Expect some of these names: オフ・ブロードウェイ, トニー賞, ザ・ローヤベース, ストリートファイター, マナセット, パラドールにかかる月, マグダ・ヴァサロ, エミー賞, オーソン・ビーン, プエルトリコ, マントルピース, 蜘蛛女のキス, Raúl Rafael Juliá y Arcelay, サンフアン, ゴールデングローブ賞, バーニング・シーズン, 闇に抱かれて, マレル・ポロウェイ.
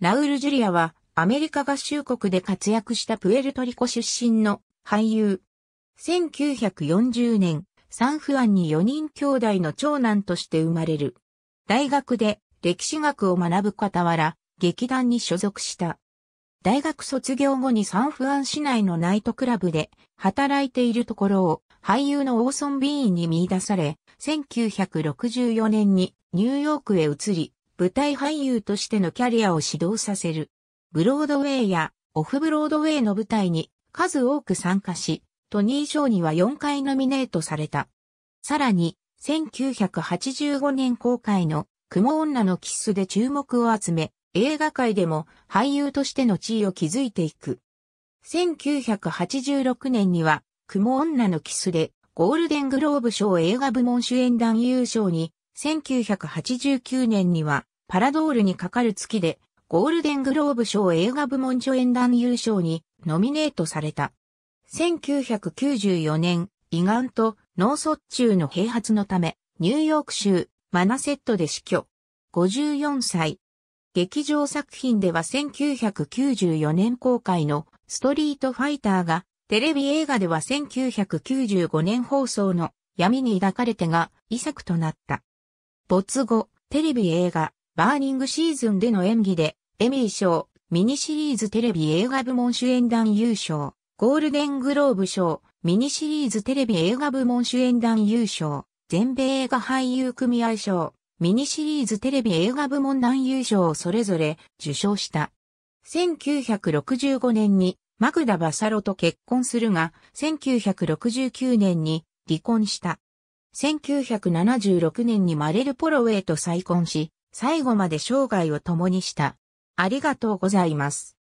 ラウル・ジュリアはアメリカ合衆国で活躍したプエルトリコ出身の俳優。1940年、サンフアンに4人兄弟の長男として生まれる。大学で歴史学を学ぶ傍ら、劇団に所属した。大学卒業後にサンフアン市内のナイトクラブで働いているところを俳優のオーソン・ビーンに見出され、1964年にニューヨークへ移り、舞台俳優としてのキャリアを始動させる。ブロードウェイやオフブロードウェイの舞台に数多く参加し、トニー賞には4回ノミネートされた。さらに、1985年公開の雲女のキッスで注目を集め、映画界でも俳優としての地位を築いていく。1986年には、雲女のキスでゴールデングローブ賞映画部門主演男優賞に、1989年にはパラドールにかかる月でゴールデングローブ賞映画部門助演男優賞にノミネートされた。1994年、胃がんと脳卒中の併発のため、ニューヨーク州マナセットで死去。54歳。劇場作品では1994年公開のストリートファイターが、テレビ映画では1995年放送の闇に抱かれてが遺作となった。没後、テレビ映画バーニングシーズンでの演技でエミー賞、ミニシリーズテレビ映画部門主演男優賞、ゴールデングローブ賞、ミニシリーズテレビ映画部門主演男優賞、全米映画俳優組合賞、ミニシリーズテレビ映画部門男優賞をそれぞれ受賞した。1965年にマグダ・バサロと結婚するが、1969年に離婚した。1976年にマレル・ポロウェイと再婚し、最後まで生涯を共にした。ありがとうございます。